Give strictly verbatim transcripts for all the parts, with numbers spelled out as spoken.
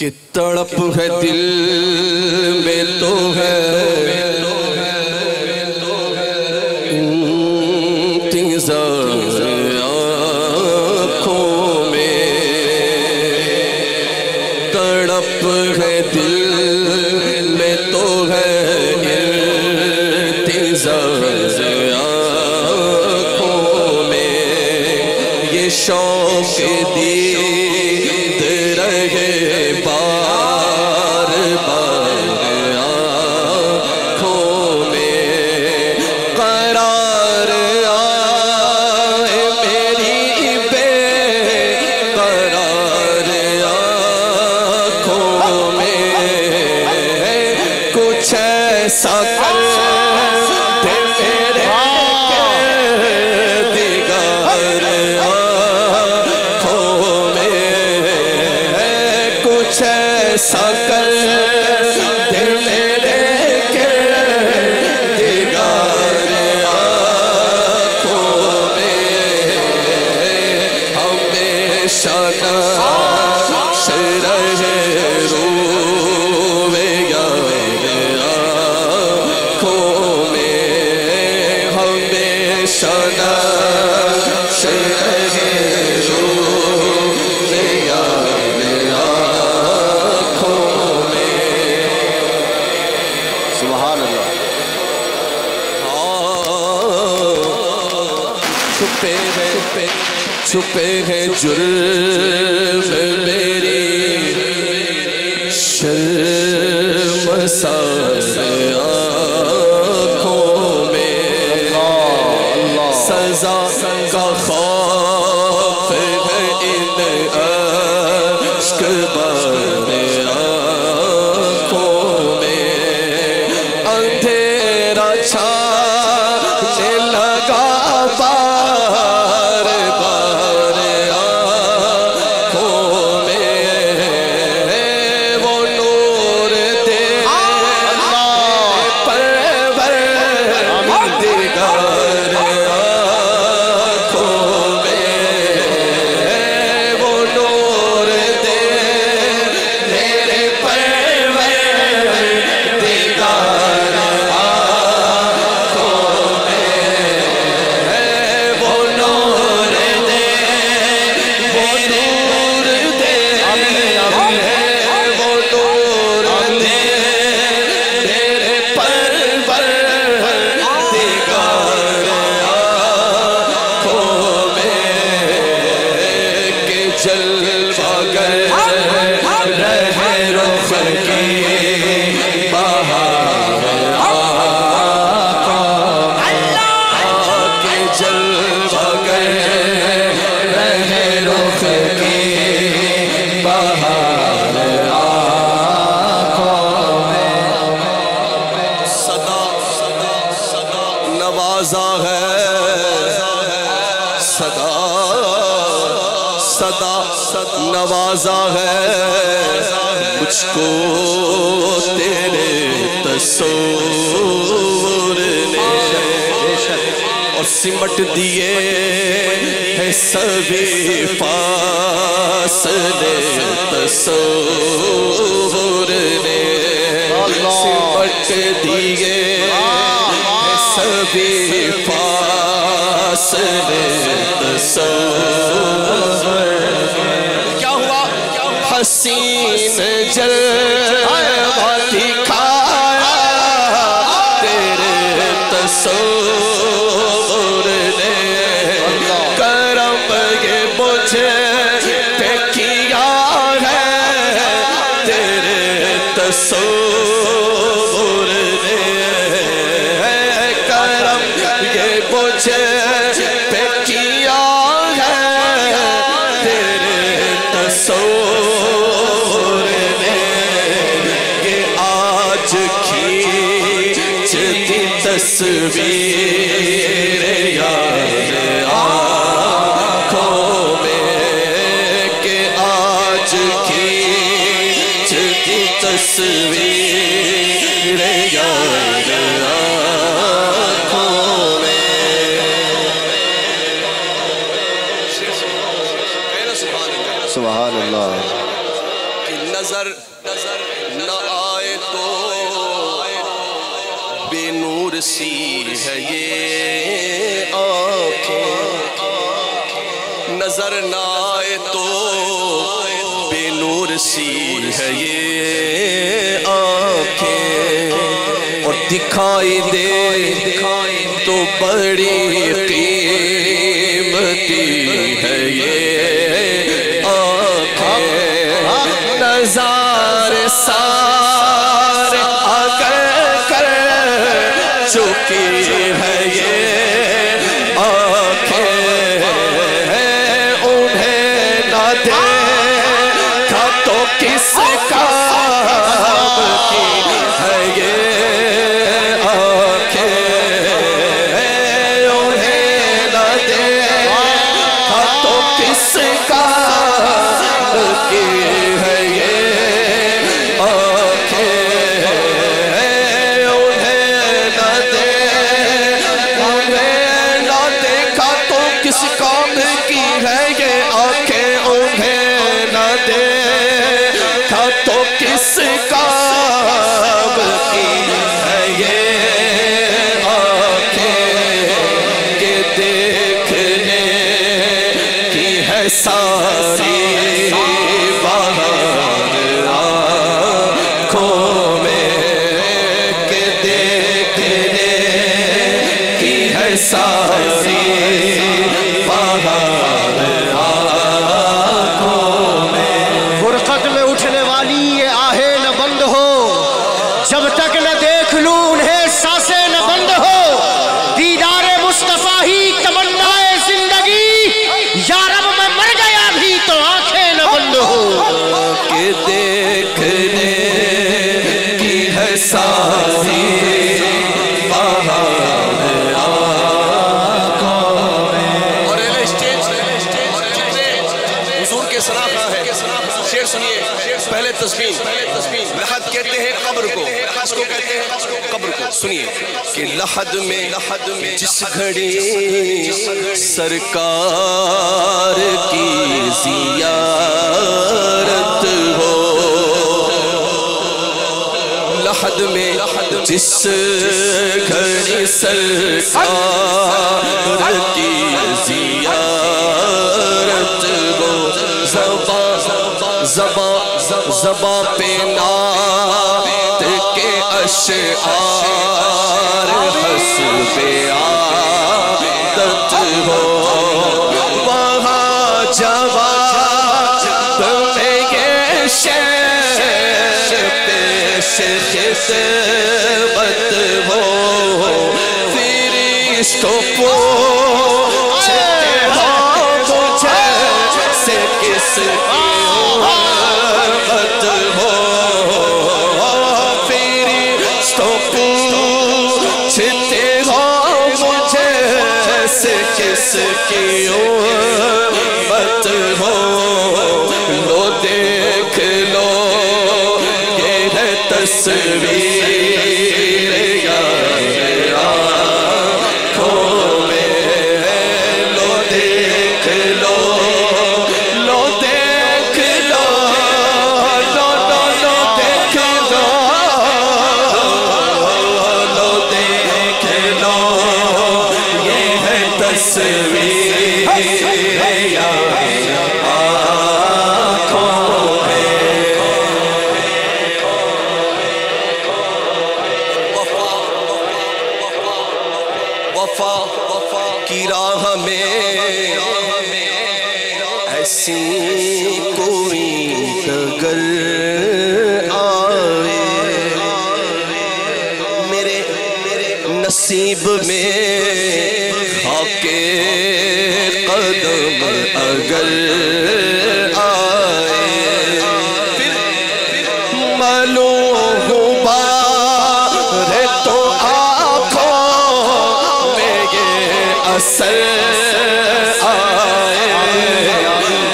कि तड़प है दिल में तो है इंतजार आँखों में, तड़प है दिल में तो है इंतजार आँखों में, ये शौक दीद रहे सकल दिल लेके दीदार आँखों में, हमेशा नक्श रहे रोवेगा आँखों में, हमेशा नक्श रहे छुपे हैं जुर्म मेरी शर्म सारे आँखों में, सजा का खौफ है इन अश्क भरे आँखों में, अंधेरा छा नवाजा है मुझको तेरे तस्वीर ने, और सिमट दिए है सभी फासले तस्वीर ने, सिमट दिए है सभी फासले तस्वीर। हसीन जलवा दिखाया तेरे तस्वीर ने, करम ये मुझे पे किया है तेरे तस्वीर ने, करम ये मुझे पे किया है तेरे तस्वीर तस्वीर यार आँखों में के आज की तस्वीर यार आँखों में। सुभान अल्लाह की नजर نظر نہ آئے تو بے نور سی ہے یہ آنکھیں، نظر نہ آئے تو بے نور سی ہے یہ آنکھیں، اور دکھائی دے تو بڑی قیمتی ہے یہ آنکھیں، نظار سارے اگر کر چکی ہے یہ آنکھیں، انہیں نہ دیکھا تو کس کا ساری بہار آنکھوں میں کے دیکھنے کی ہے، ساری بہار آنکھوں میں فرقت میں اٹھنے والی یہ آہیں نہ بند ہو، جب تک نہ دیکھ لوں انہیں سانسیں نہ بند ہو، دیدار مصطفیٰ ہی تمنائے زندگی، یا رب میں کے دیکھنے کی ہے ساری بہار آنکھوں میں۔ اور اہل اسٹیج حضور کے سراپا ہے، شعر سنیے، پہلے تسبیح لحد کہتے ہیں قبر کو، اس کو کہتے ہیں قبر کو، سنیے کہ لحد میں جس گھڑی سرکار کی زیارت ہو، لحد میں جس گھڑی سرکار کی زیارت ہو، زباں زباں زباں پہ نعت کے اشعار حسب عادت ہو، وہاں جواب خدمت ہو، فرشتوں پوچھتے ہو مجھ سے کس کی محبت ہو، فرشتوں پوچھتے ہو مجھ سے کس کی محبت ہو، لو دیکھ لو یہ ہے تصویر یار آنکھوں میں، لو دیکھ لو لو دیکھ لو لو لو دیکھ لو لو دیکھ لو یہ ہے تصویر یار کی راہ میں، ایسی کوئی اگر آئے میرے نصیب میں، خاک قدم اگر آئے معلوم ہو بار تو اثر آئے،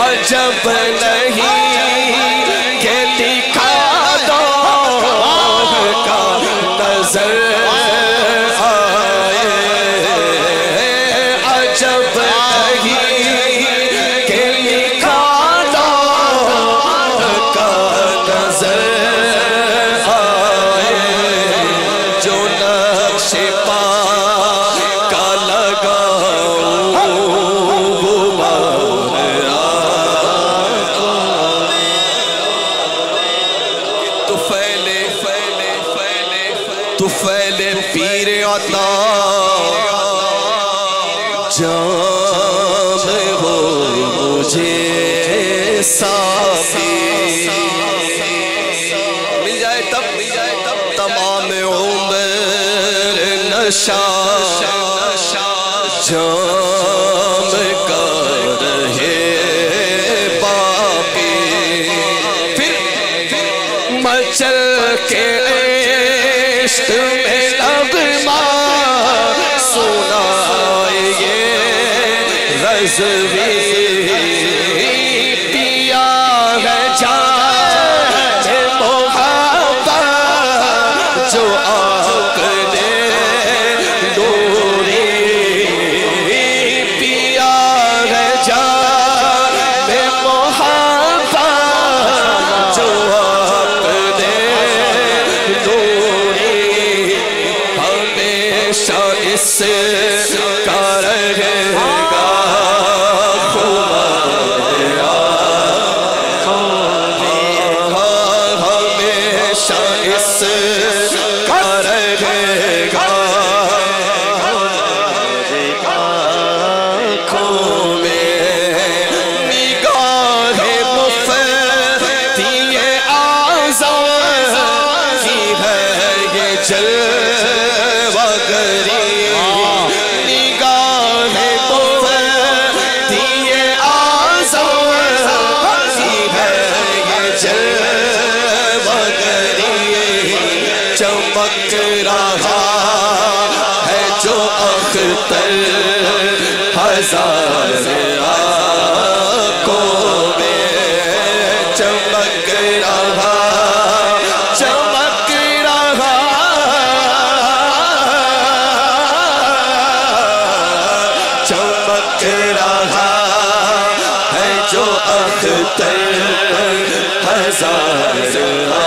عجب نہیں کہ دکھا دو کا نظر آئے، عجب نہیں کہ دکھا دو کا نظر तुफैल पीर अता जाम हो मुझे साफी मिल जाए तब मिल जाए तब तमाम उम्र नशा जाम का रहे बापी फिर फिर मचल के इश्क़ में नग़मा सुनाए रज़वी पिया है जान मोहब्बत जो आक़ने डोरी पिया है जान मोहब्बत जो आक़ने डोरी हमेशा इससे हज़ार आँखों में चमक रहा चमक रहा चमक रहा है जो अख्तर हज़ार